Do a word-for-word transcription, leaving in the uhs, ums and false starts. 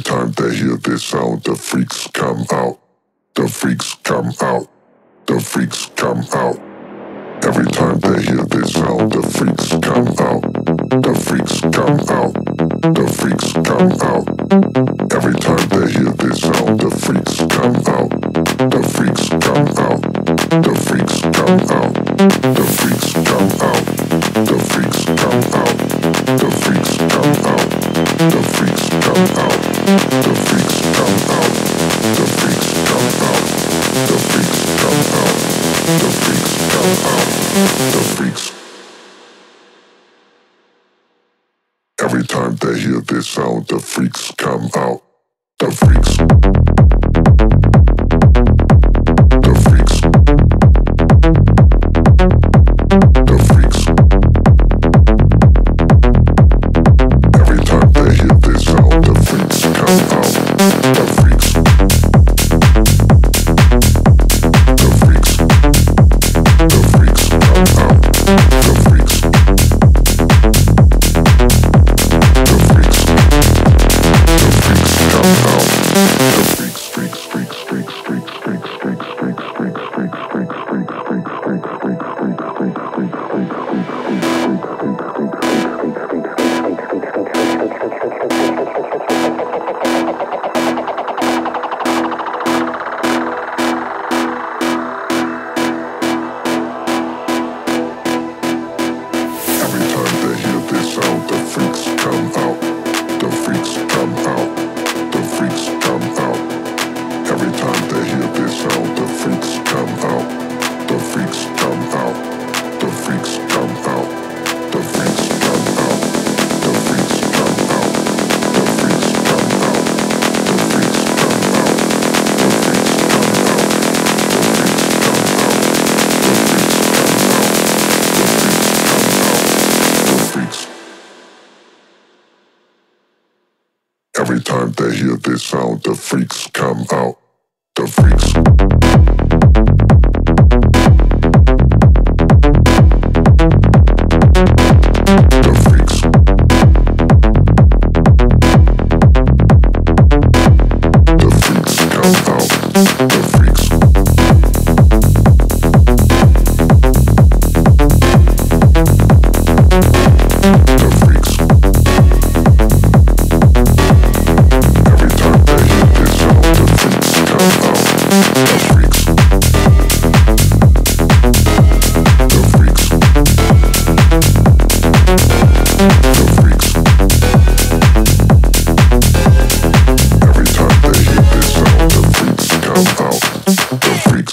every time they hear this sound, the freaks come out. The freaks come out. The freaks come out. Every time they hear this sound, the freaks come out. The freaks come out. The freaks come out. Every time they hear this sound, the freaks come out. The freaks come out. The freaks come out. The freaks come out. The freaks come out. The freaks come out. The freaks come out. The freaks come out. The freaks come out. The freaks come out. The freaks come out. The freaks. Every time they hear this sound, the freaks come out. The freaks. Every time they hear this sound, the freaks come out. The freaks. The freaks.